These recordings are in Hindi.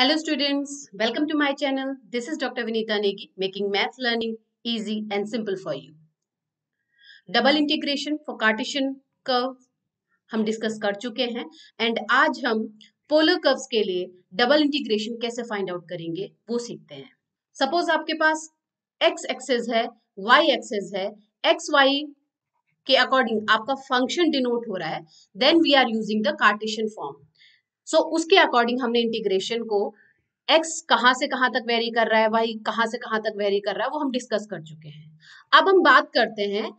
Hello students, welcome to my channel. This is Doctor Vinita Negi making math learning easy and simple for you. Double integration for Cartesian curve हम डिस्कस कर चुके हैं एंड आज हम पोलर कर्व्स के लिए डबल इंटीग्रेशन कैसे फाइंड आउट करेंगे वो सीखते हैं. सपोज आपके पास x एक्सेस है, y एक्सेस है, x y के अकॉर्डिंग आपका फंक्शन डिनोट हो रहा है, then we are using the Cartesian form. So, उसके अकॉर्डिंग हमने इंटीग्रेशन को x कहां से कहां तक वेरी कर रहा है, y कहां से कहां तक वेरी कर रहा है, वो हम डिस्कस कर चुके हैं. अब हम बात करते हैं,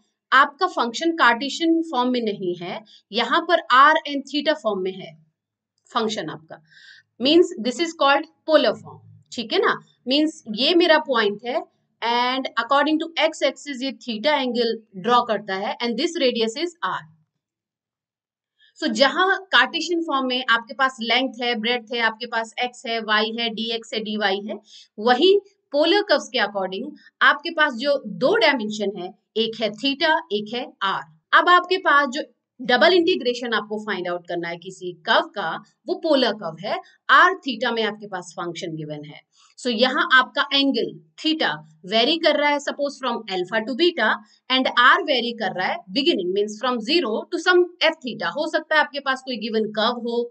आपका फंक्शन कार्टेशियन फॉर्म में नहीं है, यहां पर r एंड थीटा फॉर्म में है फंक्शन आपका, means this is called polar form. ठीक है ना, मींस ये मेरा पॉइंट है and according to x axis ये थीटा एंगल ड्रॉ करता है and this radius is r. तो जहां कार्टेशियन फॉर्म में आपके पास लेंथ है, ब्रेड्थ है, आपके पास x है, y है, dx है, dy है, वही पोलर कर्व्स के अकॉर्डिंग आपके पास जो दो डायमेंशन है, एक है थीटा, एक है r. अब आपके पास जो डबल इंटीग्रेशन आपको फाइंड आउट करना है किसी कर्व का, वो पोलर कर्व है. r थीटा में आपके पास फंक्शन गिवन है. सो यहाँ आपका एंगल थीटा वेरी कर रहा है, suppose from alpha to beta, and r vary कर रहा है beginning means from zero to some f theta. हो सकता है आपके पास कोई गिवन कर्व हो,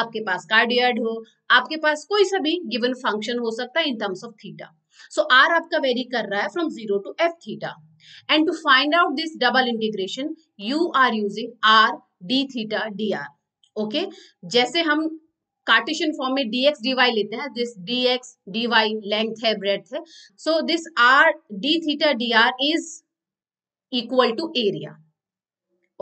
आपके पास कार्डियड हो, आपके पास कोई सा भी गिवन फंक्शन हो सकता है in terms of theta. So r आपका वेरी कर रहा है from zero to f theta, and to find out this double integration you are using r d theta D R. Okay, जैसे हम कार्टेशियन फॉर्म में dx dy लेते हैं, दिस dx dy लेंथ है, ब्रेड्थ है, so this r d theta dr is equal to area.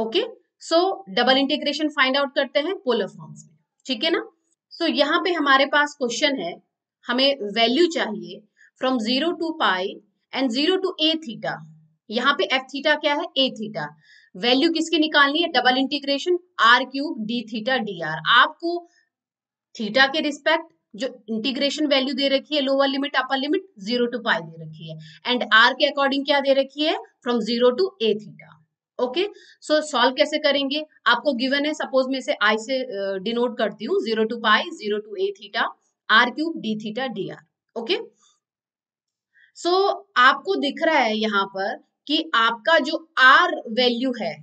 Okay, so double integration find out करते हैं पोलर फॉर्म्स में. ठीक है ना, सो यहाँ पे हमारे पास क्वेश्चन है, हमें वैल्यू चाहिए from zero to pi and zero to a theta. यहाँ पे f थीटा क्या है, a थीटा. वैल्यू किसकी निकालनी है, double integration r cube d theta dr. आपको थीटा के रिस्पेक्ट जो इंटीग्रेशन वैल्यू दे रखी है, lower limit upper limit zero to pi दे रखी है, एंड आर के अकॉर्डिंग क्या दे रखी है, from zero to a theta. Okay, so solve कैसे करेंगे, आपको गिवन है, सपोज मैं इसे आई से डिनोट करती हूँ, zero to pi, zero to a theta, are cube D theta D R. Okay, so आपको दिख रहा है यहाँ पर कि आपका जो आर वैल्यू है,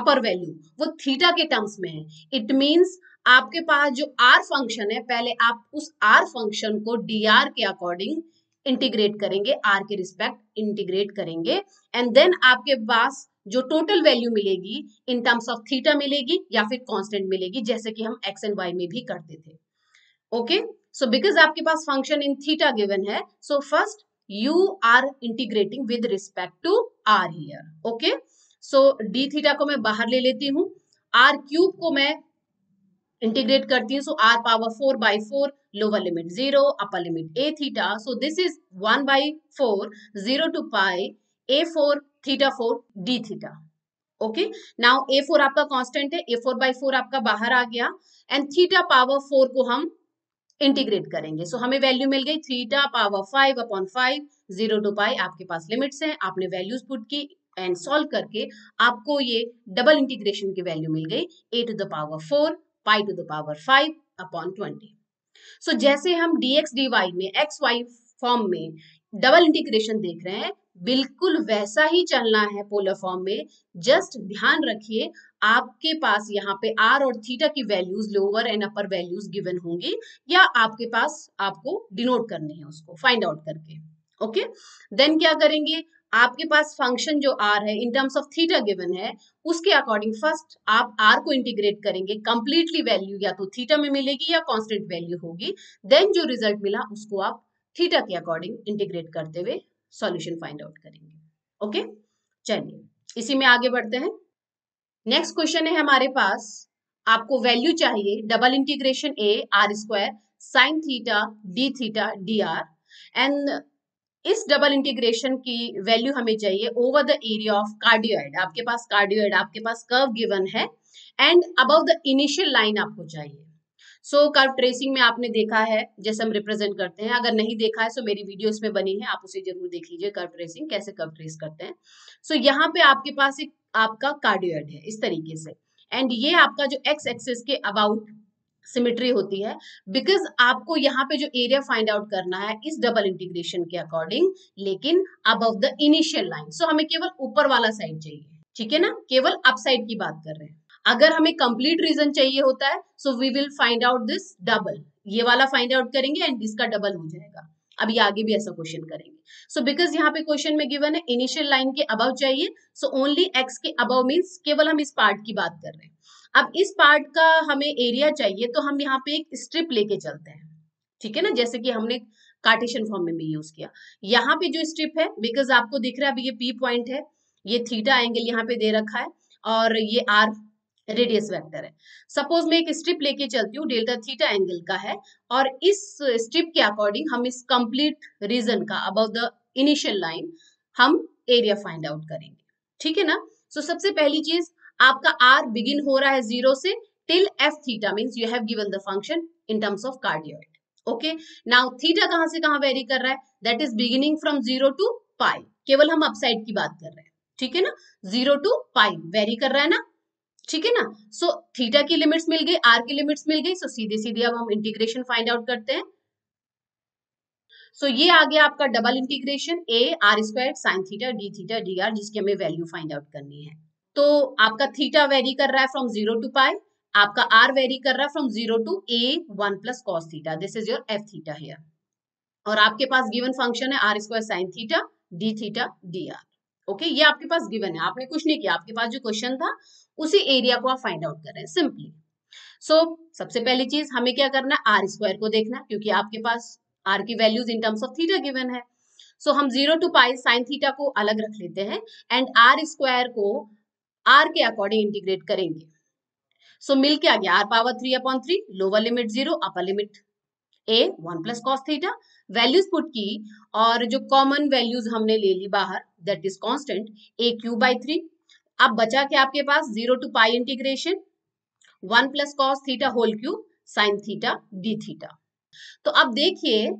अपर वैल्यू, वो थीटा के टर्म्स में है. इट मीन्स आपके पास जो आर फंक्शन है, पहले आप उस आर फंक्शन को dr के अकॉर्डिंग इंटीग्रेट करेंगे, आर के रिस्पेक्ट इंटीग्रेट करेंगे, एंड देन आपके पास जो टोटल वैल्यू मिलेगी इन टर्म्स ऑफ थीटा मिलेगी या फिर कांस्टेंट मिलेगी, जैसे कि हम x एंड y में भी करते थे. ओके, सो बिकॉज आपके पास फंक्शन इन थीटा गिवन है, so first you are integrating with respect to r here. Okay, so d theta को मैं बाहर ले लेती हूँ, r क्यूब को मैं इंटीग्रेट करती है, so are power 4/4, lower limit zero upper limit a theta, so this is 1/4 zero to pi a 4 theta 4 d theta. Okay, now a 4 आपका कांस्टेंट है, ए 4/4 आपका बाहर आ गया, एंड थीटा पावर 4 को हम इंटीग्रेट करेंगे, सो हमें वैल्यू मिल गई theta power 5/5 zero to pi. आपके पास लिमिट्स हैं, आपने वैल्यूज पुट की एंड सॉल्व करके आपको ये डबल इंटीग्रेशन की वैल्यू मिल गई a to the power 4 pi to the power 5/20. So जैसे हम dx dy में x y फॉर्म में डबल इंटीग्रेशन देख रहे हैं, बिल्कुल वैसा ही चलना है पोलर फॉर्म में. जस्ट ध्यान रखिए, आपके पास यहाँ पे r और थीटा की values, lower and upper values given होंगी, या आपके पास आपको डिनोट करनी है उसको फाइंड आउट करके. ओके, देन क्या करेंगे, आपके पास फंक्शन जो r है in terms of theta given है, उसके अकॉर्डिंग फर्स्ट आप r को इंटीग्रेट करेंगे, कंप्लीटली वैल्यू या तो थीटा में मिलेगी या कांस्टेंट वैल्यू होगी, देन जो रिजल्ट मिला उसको आप थीटा के अकॉर्डिंग इंटीग्रेट करते हुए सॉल्यूशन फाइंड आउट करेंगे. ओके, चलिए इसी में आगे बढ़ते हैं. नेक्स्ट क्वेश्चन है हमारे पास, आपको वैल्यू चाहिए double integration a r square sine theta d theta dr, and इस डबल इंटीग्रेशन की वैल्यू हमें चाहिए over the area of cardioid. आपके पास कार्डियोइड, आपके पास कर्व गिवन है, and above the initial line आपको चाहिए. सो कर्व ट्रेसिंग में आपने देखा है जैसे हम रिप्रेजेंट करते हैं, अगर नहीं देखा है सो मेरी वीडियो इसमें बनी है, आप उसे जरूर देख लीजिए, कर्व ट्रेसिंग कैसे कर्व ट्रेस करते हैं. सो यहाँ पे आपके पास एक आपका कार्डियोइड है इस तरीके से, एंड ये आपका जो एक्स एक्सिस के अबाउट सिमिट्री होती है, बिकॉज आपको यहाँ पे जो एरिया फाइंड आउट करना है इस डबल इंटीग्रेशन के अकॉर्डिंग, लेकिन above the initial line. So हमें केवल ऊपर वाला साइड चाहिए, ठीक है ना, केवल अपसाइड की बात कर रहे हैं। अगर हमें कंप्लीट रीजन चाहिए होता है so we will find out this double, ये वाला फाइंड आउट करेंगे एंड इसका डबल हो जाएगा। अब ये आगे भी ऐसा क्वेश्चन करेंगे। सो बिकॉज यहाँ पे क्वेश्चन में गिवन है इनिशियल लाइन के अबव चाहिए, सो ओनली एक्स के अबव मीन्स केवल हम इस पार्ट की बात कर रहे हैं। अब इस पार्ट का हमें एरिया चाहिए तो हम यहाँ पे एक स्ट्रिप लेके चलते हैं, ठीक है ना, जैसे कि हमने कार्टेशियन फॉर्म में भी यूज किया। यहाँ पे जो स्ट्रिप है, बिकॉज आपको दिख रहा है अभी ये पी पॉइंट है, ये थीटा एंगल यहाँ पे दे रखा है और ये आर रेडियस वेक्टर है। सपोज मैं एक स्ट्रिप लेके चलती हूँ, डेल्टा थीटा एंगल का है, और इस स्ट्रिप के अकॉर्डिंग हम इस कंप्लीट रीजन का अबाउट द इनिशियल लाइन हम एरिया फाइंड आउट करेंगे, ठीक है ना। सो सबसे पहली चीज, आपका आर बिगिन हो रहा है जीरो से till F theta, means you have given the function in terms of cardioid. Okay, now theta कहां से कहां वेरी कर रहा है, that is beginning from zero to pi, केवल हम अपसाइड की बात कर रहे हैं, ठीक है ना, जीरो टू पाई वेरी कर रहा है ना, ठीक है ना। सो थीटा की लिमिट्स मिल गई, आर की लिमिट्स मिल गई, सो सीधे सीधे अब हम इंटीग्रेशन फाइंड आउट करते हैं। सो ये आ गया आपका double integration a are square sine theta D theta D R, जिसकी हमें वैल्यू फाइंड आउट करनी है। तो आपका थीटा वेरी कर रहा है फ्रॉम जीरो टू पाई, आपका आर वेरी कर रहा है from zero to a one plus cos theta, this is your F theta here, और आपके पास गिवन फंक्शन है are square sine theta D theta D R. Okay, ये आपके पास गिवन है, आपने कुछ नहीं किया, आपके पास जो क्वेश्चन था उसी एरिया को आप फाइंड आउट कर रहे हैं सिंपली। सो सबसे पहली चीज हमें क्या करना है, आर स्क्वायर को देखना, क्योंकि आपके पास आर की values in terms of theta given है। सो हम zero to pi sine theta को अलग रख लेते हैं एंड आर स्क्वायर को आर के अकॉर्डिंग इंटीग्रेट करेंगे। सो मिल के आ गया are power 3/3, lower limit 0, upper limit a 1 plus cos theta, values put की और जो कॉमन वैल्यूज हमने ले ली बाहर, that is constant a cube by 3। अब बचा के आपके पास 0 to pi integration 1 plus cos theta whole cube sine theta D theta. तो अब देखिए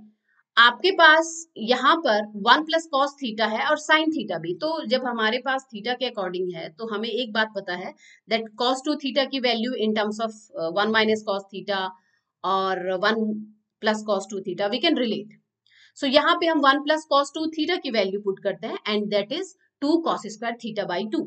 आपके पास यहाँ पर 1 प्लस कॉस थीटा है और साइन थीटा भी, तो जब हमारे पास थीटा के अकॉर्डिंग है तो हमें एक बात पता है दैट कॉस टू थीटा की value in terms of 1 minus cos theta और 1 plus cos two theta we can relate. So यहाँ पे हम 1 प्लस कॉस टू थीटा की वैल्यू पुट करते हैं and that is 2 cos square theta by 2।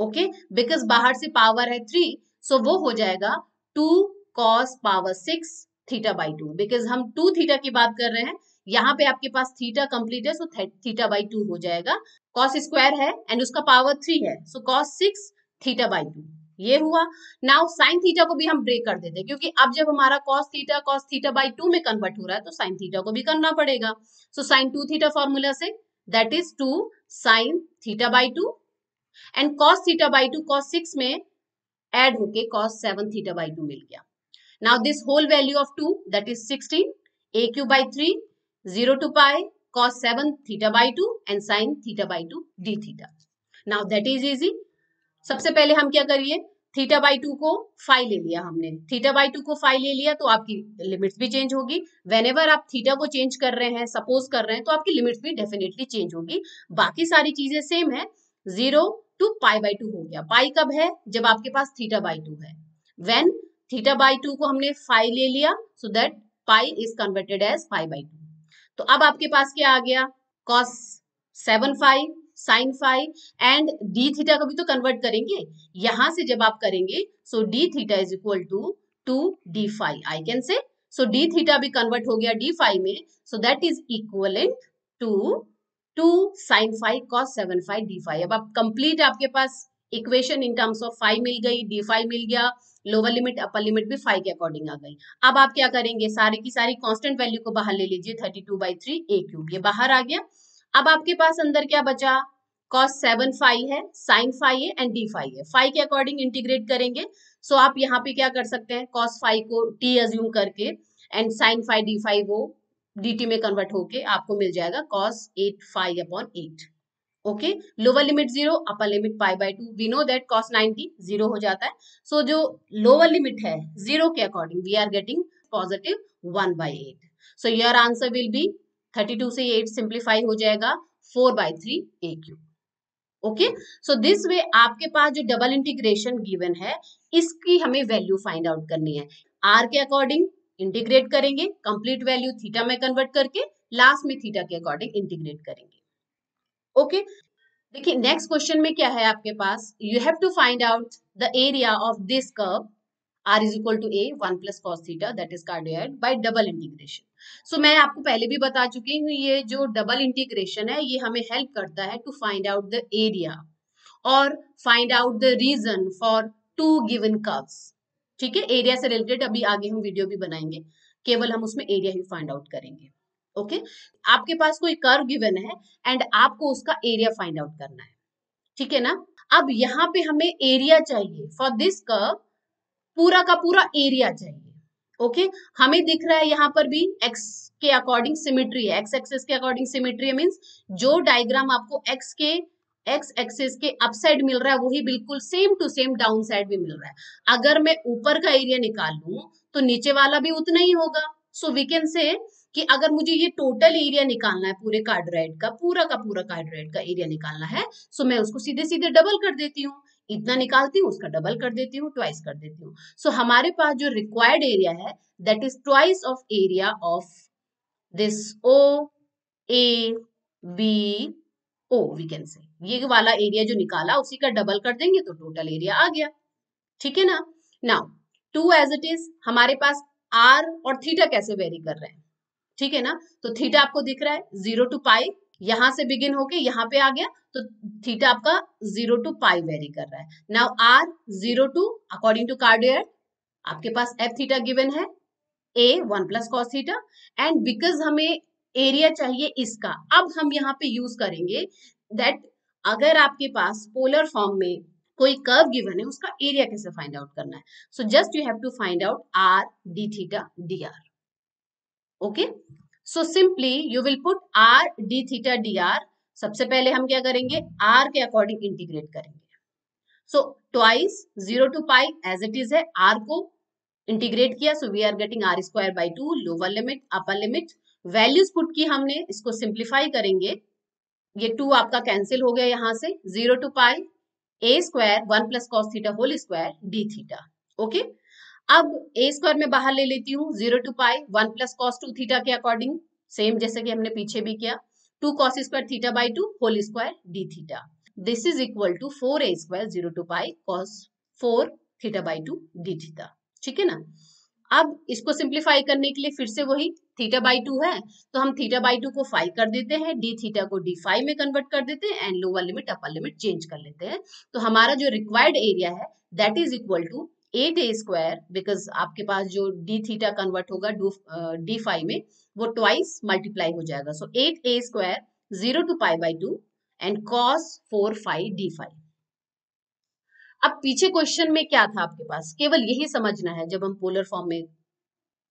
Okay, because बाहर से पावर है 3, सो वो हो जाएगा 2 cos power 6 theta by 2, because हम 2 थीटा की बात कर रहे हैं, यहाँ पे आपके पास थीटा कंप्लीट है, सो थीटा बाई 2 हो जाएगा। कॉस स्क्वायर है एंड उसका पावर 3 है, सो कॉस 6 थीटा बाई 2, ये हुआ। नाउ साइन थीटा को भी हम ब्रेक कर देते हैं, क्योंकि अब जब हमारा कॉस थीटा बाई 2 में कन्वर्ट हो रहा है तो साइन थीटा को भी करना पड़ेगा। सो साइन 2 थीटा फॉर्मूला से that is 2 sine theta by 2 and cos theta by 2 cos 6 में एड होके कॉस 7 थीटा बाई 2 मिल गया। Now this whole value of 2, that is 16, a cube by 3, 0 to pi, cos 7 theta by 2 and sin theta by 2 d theta. Now that is easy. सबसे पहले हम क्या करिए, थीटा बाई 2 को फाई ले लिया हमने, थीटा बाई 2 को फाई ले लिया तो आपकी लिमिट्स भी चेंज होगी। व्हेनेवर आप थीटा को चेंज कर रहे हैं, सपोज कर रहे हैं, तो आपकी लिमिट्स भी डेफिनेटली चेंज होगी, बाकी सारी चीजें सेम है। 0 टू पाई बाई 2 हो गया, पाई कब है जब आपके पास थीटा बाई 2 है, वेन थीटा बाई 2 को हमने फाई ले लिया so that pi is converted as phi by 2। तो अब आपके पास क्या आ गया, cos 7 phi sine phi and D theta को भी तो कन्वर्ट करेंगे, यहां से जब आप करेंगे so D theta is equal to 2 d phi I can say. So D theta भी कन्वर्ट हो गया डी फाई में, so that is equivalent to 2 sine phi cos 7 phi d phi. अब आप कंप्लीट आपके पास equation in terms of phi मिल गई, डी फाई मिल गया, लोअर लिमिट अपर लिमिट भी फाई के अकॉर्डिंग आ गई। अब आप क्या करेंगे, सारी की सारी कांस्टेंट वैल्यू को बाहर ले लीजिए, 32/3 ए क्यूब, ये बाहर आ गया। अब आपके पास अंदर क्या बचा, कॉस 7 फाई है, साइन फाई है एंड डी फाई है, फाई के अकॉर्डिंग इंटीग्रेट करेंगे। सो आप यहाँ पे क्या कर सकते हैं, कॉस फाई को टी अज्यूम करके and sine phi d phi वो डी टी में कन्वर्ट होके आपको मिल जाएगा cos 8 phi upon 8। Okay, lower limit 0, upper limit pi by 2, we know that cos 90 0 हो जाता है, सो जो लोअर लिमिट है 0 के according we are getting positive 1/8। So your answer will be 32 से 8 सिंप्लीफाई हो जाएगा 4/3 a cube. Okay, so this way आपके पास जो डबल इंटीग्रेशन गिवन है इसकी हमें वैल्यू फाइंड आउट करनी है। आर के अकॉर्डिंग इंटीग्रेट करेंगे, कंप्लीट वैल्यू थीटा में कन्वर्ट करके लास्ट में थीटा के अकॉर्डिंग इंटीग्रेट करेंगे। ओके, देखिए नेक्स्ट क्वेश्चन में क्या है आपके पास, you have to find out the area of this curve R is equal to a 1 plus cos theta, that is cardioid, by double integration. So, मैं आपको पहले भी बता चुकी हूँ, ये जो डबल इंटीग्रेशन है ये हमें हेल्प करता है to find out the area और find out the region for two given curves. ठीक है, एरिया से रिलेटेड अभी आगे हम वीडियो भी बनाएंगे, केवल हम उसमें एरिया ही फाइंड आउट करेंगे। ओके आपके पास कोई कर्व गिवन है एंड आपको उसका एरिया फाइंड आउट करना है, ठीक है ना। अब यहाँ पे हमें एरिया चाहिए फॉर दिस कर्व, पूरा का पूरा एरिया चाहिए। ओके हमें दिख रहा है यहाँ पर भी एक्स के अकॉर्डिंग सिमेट्री है, एक्स एक्सिस के अकॉर्डिंग सिमेट्री मींस जो डायग्राम आपको एक्स एक्सिस के अपसाइड मिल रहा है वही बिल्कुल same to same down side भी मिल रहा है। अगर मैं ऊपर का एरिया निकाल लूं तो नीचे वाला भी उतना ही होगा। सो वी कैन से कि अगर मुझे ये टोटल एरिया निकालना है पूरे कार्डियोइड का, पूरा कार्डियोइड का एरिया निकालना है, सो मैं उसको सीधे सीधे डबल कर देती हूँ, इतना निकालती हूँ उसका डबल कर देती हूँ, ट्वाइस कर देती हूँ। सो हमारे पास जो रिक्वायर्ड एरिया है that is twice of area of this O A B O, we can say ये वाला एरिया जो निकाला उसी का डबल कर देंगे तो टोटल एरिया आ गया, ठीक है ना। Now to as it is, हमारे पास आर और थीटा कैसे वेरी कर रहे हैं, ठीक है ना। तो थीटा आपको दिख रहा है 0 to pi, यहां से बिगिन होके यहाँ पे आ गया, तो थीटा आपका 0 to pi वेरी कर रहा है। Now r 0 to according to cardioid आपके पास एफ थीटा गिवन है, a 1 plus cos theta, and because हमें एरिया चाहिए इसका, अब हम यहाँ पे यूज करेंगे दैट अगर आपके पास पोलर फॉर्म में कोई कर्व गिवन है उसका एरिया कैसे फाइंड आउट करना है। So just you have to find out r d theta D R. Okay So simply you will put r d theta dr, सबसे पहले हम क्या करेंगे r के अकॉर्डिंग इंटीग्रेट करेंगे। So twice 0 to pi as it is है, r को इंटीग्रेट किया, so we are getting r square by 2, lower limit upper limit, values put की हमने, इसको सिंप्लीफाई करेंगे, ये 2 आपका कैंसिल हो गया यहाँ से, 0 to pi a square 1 plus cos theta whole square d theta। Okay अब ए स्क्वायर में बाहर ले लेती हूँ, 0 to pi 1 plus cos 2 theta के अकॉर्डिंग सेम जैसे कि हमने पीछे भी किया, 2 cos square theta by 2 whole square d theta, this is equal to 4a square 0 to pi cos 4 theta by 2 d theta, ठीक है ना। अब इसको सिंप्लीफाई करने के लिए फिर से वही थीटा by 2 है, तो हम थीटा by 2 को 5 कर देते हैं, डी थीटा को d5 में कन्वर्ट कर देते हैं and lower limit upper limit change कर लेते हैं। तो हमारा जो रिक्वायर्ड एरिया है that is equal to 8a square, because आपके पास जो डी थीटा कन्वर्ट होगा d5 में वो ट्वाइस मल्टीप्लाई हो जाएगा, so 8a square 0 to pi by 2 and cos 4 phi d5। अब पीछे क्वेश्चन में क्या था आपके पास, केवल यही समझना है जब हम पोलर फॉर्म में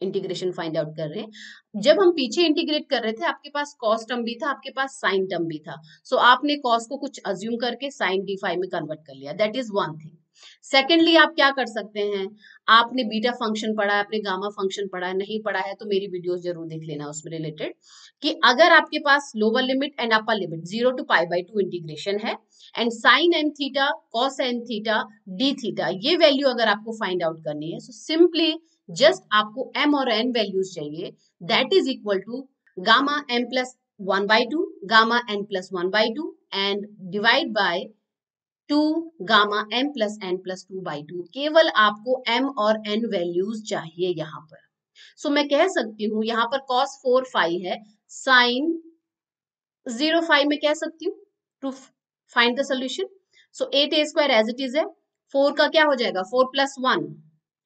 इंटीग्रेशन फाइंड आउट कर रहे हैं। जब हम पीछे इंटीग्रेट कर रहे थे आपके पास कॉस टर्म भी था, आपके पास साइन टर्म भी था, सो आपने कॉस को कुछ अज्यूम करके साइन d5 में कन्वर्ट कर लिया, that is one thing. Secondly आप क्या कर सकते हैं, आपने बीटा फंक्शन पढ़ा है, आपने गामा फंक्शन पढ़ा है, नहीं पढ़ा है तो मेरी वीडियोस जरूर देख लेना उसमें रिलेटेड, कि अगर आपके पास lower limit and upper limit 0 to pi by 2 integration है and sine and theta cos and theta D theta ये वैल्यू अगर आपको फाइंड आउट करनी है, सो सिंपली जस्ट आपको m और n वैल्यूज चाहिए, that is equal to gamma m + 1/2 gamma n + 1/2 and divide by 2 gamma m + n + 2/2। केवल आपको m और n वैल्यूज चाहिए यहाँ पर। सो मैं कह सकती हूँ यहाँ पर cos 4 phi है, साइन 0 phi में कह सकती हूँ to find the solution. So 8a square as it is है, 4 का क्या हो जाएगा 4 + 1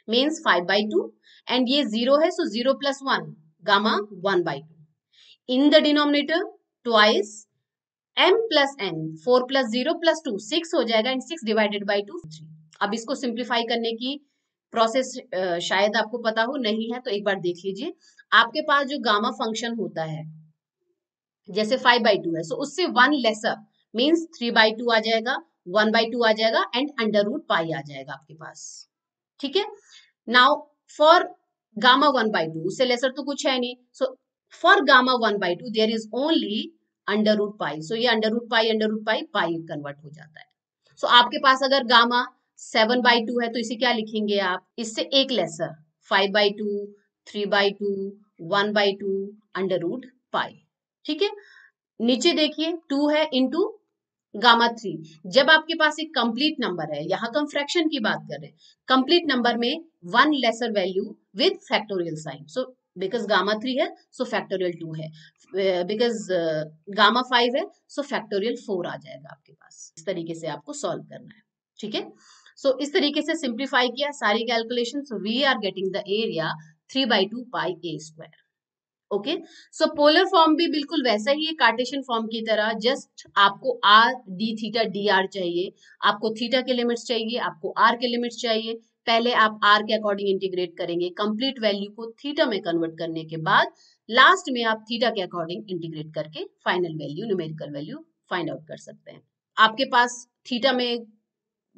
मीन्स 5/2 एंड ये 0 है, so 0 + 1 gamma 1/2। In the denominator twice m + n, 4 + 0 + 2 6 हो जाएगा एंड 6 divided by 2 3। अब इसको सिंप्लीफाई करने की प्रोसेस शायद आपको पता हो, नहीं है तो एक बार देख लीजिए। आपके पास जो गामा फंक्शन होता है जैसे 5/2 है, सो उससे 1 लेसर मीन्स 3/2 आ जाएगा, 1/2 आ जाएगा एंड √pi आ जाएगा आपके पास, ठीक है। नाउ फॉर गामा 1/2 उससे लेसर तो कुछ है नहीं, so for gamma 1/2 there is only √pi, so ये √pi कन्वर्ट हो जाता है। सो आपके पास अगर गामा 7/2 है तो इसे क्या लिखेंगे आप, इससे एक लेसर 5/2, 3/2, 1/2, √π। ठीक है, नीचे देखिए 2 है इंटू गामा 3। जब आपके पास एक कंप्लीट नंबर है, यहाँ हम फ्रैक्शन की बात कर रहे हैं, कंप्लीट नंबर में 1 lesser value with factorial sign, so because gamma 3 है सो फैक्टोरियल 2 है, बिकॉज गामा 5 है सो फैक्टोरियल 4 आ जाएगा आपके पास। इस तरीके से आपको सॉल्व करना है। ठीक है, सो इस तरीके से सिंप्लीफाई किया सारी calculation, so we are getting the area 3/2 πa²। Okay, so polar form भी बिल्कुल वैसा ही है कार्टेशियन फॉर्म की तरह, जस्ट आपको r d theta D r चाहिए, आपको थीटा के लिमिट्स चाहिए, आपको आर के लिमिट्स चाहिए। पहले आप आर के अकॉर्डिंग इंटीग्रेट करेंगे, कंप्लीट वैल्यू को थीटा में कन्वर्ट करने के बाद लास्ट में आप थीटा के अकॉर्डिंग इंटीग्रेट करके final value, numerical value find out कर सकते हैं। आपके पास थीटा में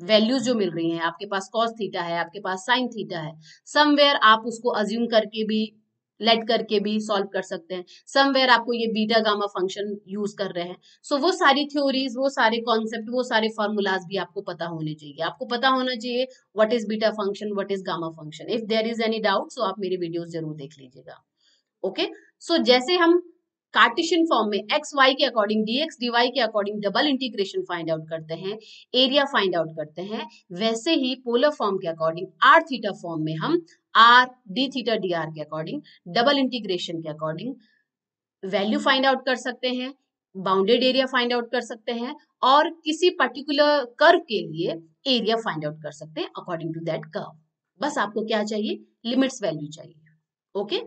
वैल्यूज जो मिल रही हैं, आपके पास कॉस थीटा है, आपके पास साइन थीटा है, समवेयर आप उसको अज्यूम करके भी, लेट करके भी सॉल्व कर सकते हैं, समवेयर आपको ये बीटा गामा फंक्शन यूज कर रहे हैं। सो वो सारी थ्योरीज, वो सारे कॉन्सेप्ट, वो सारे फॉर्मूलाज भी आपको पता होने चाहिए। आपको पता होना चाहिए what is beta function, what is gamma function. If there is any doubt, so आप मेरी वीडियोस जरूर देख लीजिएगा। ओके, सो जैसे हम कार्टेशियन फॉर्म में एक्स वाई के अकॉर्डिंग डीएक्स डीवाई के according double integration find out करते हैं, एरिया फाइंड आउट करते हैं, वैसे ही पोलर फॉर्म के अकॉर्डिंग आर थीटा फॉर्म में हम r d theta D r के अकॉर्डिंग डबल इंटीग्रेशन के अकॉर्डिंग वैल्यू फाइंड आउट कर सकते हैं, बाउंडेड एरिया फाइंड आउट कर सकते हैं और किसी पर्टिकुलर कर्व के लिए एरिया फाइंड आउट कर सकते हैं अकॉर्डिंग टू दैट कर्व। बस आपको क्या चाहिए, लिमिट्स वैल्यू चाहिए। Okay,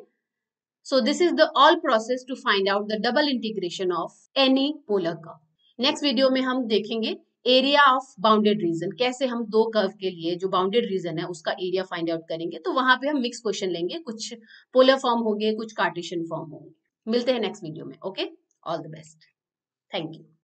so this is the all process to find out the double integration of any polar curve। Next video में हम देखेंगे area of bounded region, कैसे हम दो curve के लिए जो bounded region है उसका area find out करेंगे। तो वहां पे हम mix question लेंगे, कुछ polar form होंगे, कुछ cartesian form होंगे। मिलते हैं next video में। Okay, all the best, thank you।